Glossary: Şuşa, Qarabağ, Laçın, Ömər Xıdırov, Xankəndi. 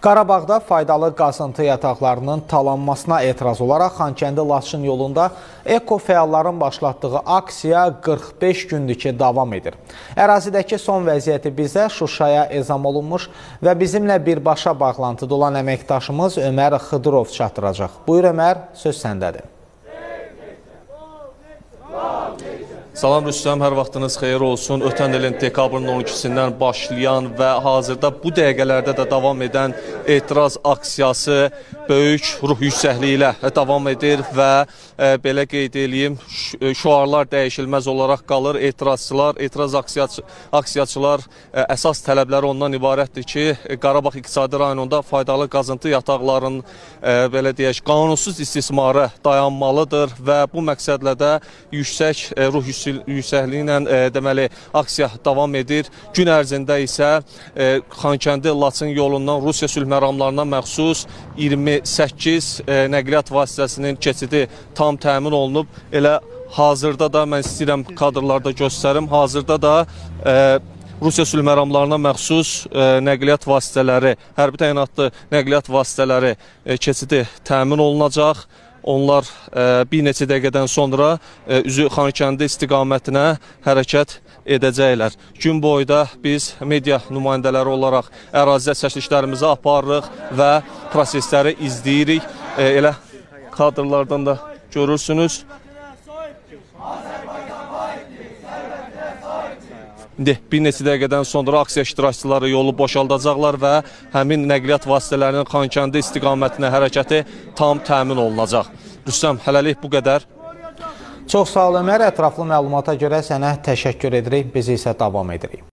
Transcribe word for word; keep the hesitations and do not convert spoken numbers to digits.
Qarabağda faydalı qazıntı yataqlarının talanmasına etiraz olaraq Xankəndi Laçın yolunda ekofəalların başlatdığı aksiya qırx beş gündür ki davam edir. Ərazidəki son vəziyyəti bizə Şuşaya ezam olunmuş və bizimlə birbaşa bağlantıda olan əməkdaşımız Ömər Xıdırov çatdıracaq. Buyur Ömər, söz səndədir. Salam Rüstəm, hər vaxtınız xeyir olsun. Ötən ilin dekabrın on ikisindən başlayan və hazırda bu dəqiqələrdə də davam edən etiraz aksiyası böyük ruh yüksəkliyi ilə davam edir və e, belə qeyd edeyim, şüarlar dəyişilməz olaraq qalır. Etirazçılar, etiraz aksiyaçı, aksiyacılar e, əsas tələbləri ondan ibarətdir ki, Qarabağ iqtisadi rayonunda faydalı qazıntı yataqlarının e, belə deyək, qanunsuz istismarı dayanmalıdır və bu məqsədlə də yüksək e, ruh yüksəkliyi ilə e, deməli aksiya davam edir. Gün ərzində isə e, Xankəndi Laçın yolundan Rusiya sülh məramlarına məxsus iyirmi səkkiz e, nəqliyyat vasitəsinin keçidi tam təmin olunub. Elə hazırda da mən istəyirəm kadrlarda göstərim. Hazırda da e, Rusiya sülh məramlarına məxsus e, nəqliyyat vasitələri, hərbi təyinatlı nəqliyyat vasitələri e, keçidi təmin olunacaq. Onlar e, bir neçə dəqiqədən sonra e, üzü Xankəndi istiqamətinə hərəkət edəcəklər. Gün boyu da biz media nümayəndələri olaraq ərazidə çəkilişlərimizi aparırıq və prosesləri izləyirik. E, elə kadrlardan da görürsünüz. İndi bir neçə dəqiqədən sonra aksiya iştirakçıları yolu boşaldacaqlar və həmin nəqliyyat vasitələrinin Xankəndi istiqamətinə hərəkəti tam təmin olunacaq. Rüstəm, hələlik bu qədər. Çox sağ ol Ömər, ətraflı məlumata görə sənə təşəkkür edirik, biz isə davam edirik.